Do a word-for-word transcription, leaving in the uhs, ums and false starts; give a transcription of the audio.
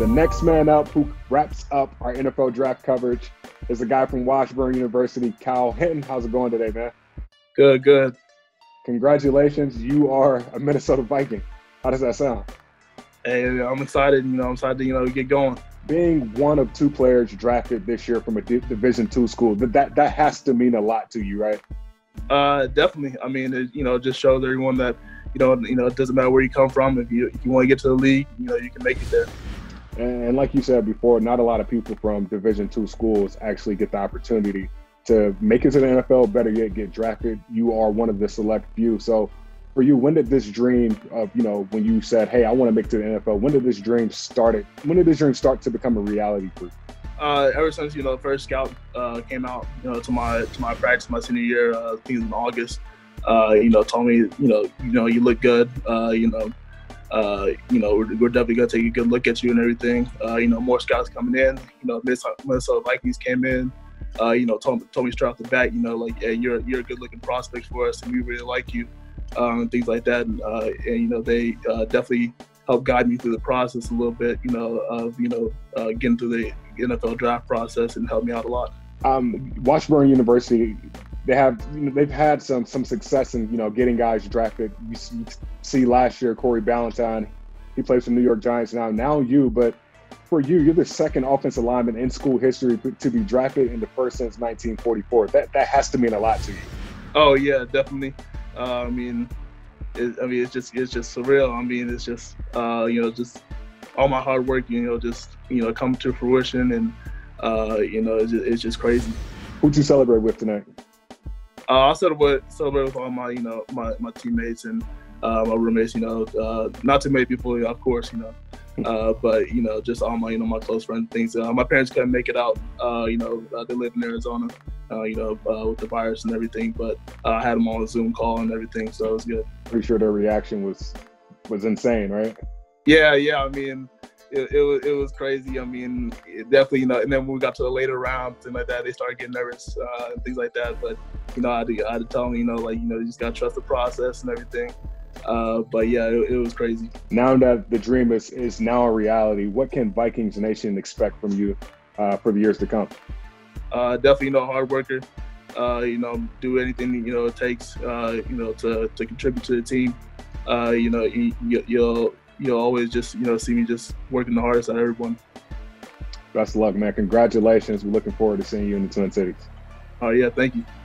The next man up who wraps up our N F L draft coverage is the guy from Washburn University, Kyle Hinton. How's it going today, man? Good, good. Congratulations. You are a Minnesota Viking. How does that sound? Hey, I'm excited. You know, I'm excited to, you know, get going. Being one of two players drafted this year from a Division two school, that that has to mean a lot to you, right? Uh, definitely. I mean, it, you know, it just shows everyone that, you know, you know, it doesn't matter where you come from. If you if you want to get to the league, you know, you can make it there. And like you said before, not a lot of people from Division two schools actually get the opportunity to make it to the N F L, better yet, get drafted. You are one of the select few. So for you, when did this dream of, you know, when you said, hey, I want to make it to the N F L, when did this dream started? When did this dream start to become a reality for you? Uh, ever since, you know, the first scout uh, came out, you know, to my to my practice my senior year, uh, I think it was in August, uh, you know, told me, you know, you know, you look good, uh, you know, Uh, you know, we're, we're definitely going to take a good look at you and everything. Uh, you know, more scouts coming in. You know, Minnesota Vikings came in, uh, you know, told, told me straight off the bat, you know, like, yeah, you're, you're a good-looking prospect for us and we really like you, um, things like that. And, uh, and you know, they uh, definitely helped guide me through the process a little bit, you know, of, you know, uh, getting through the N F L draft process and helped me out a lot. Um, Washburn University, They have, you know, they've had some some success in, you know, getting guys drafted. You see, see last year, Corey Ballantyne, he plays for the New York Giants now. Now you, but for you, you're the second offensive lineman in school history to be drafted and the first since nineteen forty-four. That that has to mean a lot to you. Oh yeah, definitely. Uh, I mean, it, I mean, it's just it's just surreal. I mean, it's just uh, you know, just all my hard work, you know, just you know, come to fruition, and uh, you know, it's just, it's just crazy. Who'd you celebrate with tonight? Uh, I celebrate, celebrate with all my, you know, my, my teammates and uh, my roommates, you know, uh, not too many people, you know, of course, you know, uh, but, you know, just all my, you know, my close friends and things. Uh, my parents couldn't make it out, uh, you know, uh, they live in Arizona, uh, you know, uh, with the virus and everything, but uh, I had them on a Zoom call and everything, so it was good. Pretty sure their reaction was, was insane, right? Yeah, yeah, I mean, It, it was it was crazy. I mean, it definitely, you know. And then when we got to the later rounds and like that, they started getting nervous uh, and things like that. But you know, I had to, I had to tell them, you know, like you know, you just gotta trust the process and everything. Uh, but yeah, it, it was crazy. Now that the dream is is now a reality, what can Vikings Nation expect from you uh, for the years to come? Uh, definitely, you know, hard worker. Uh, you know, do anything you know it takes. Uh, you know, to to contribute to the team. Uh, you know, you, you, you'll. You'll always just, you know, see me just working the hardest out of everyone. Best of luck, man. Congratulations. We're looking forward to seeing you in the Twin Cities. Oh, yeah. Thank you.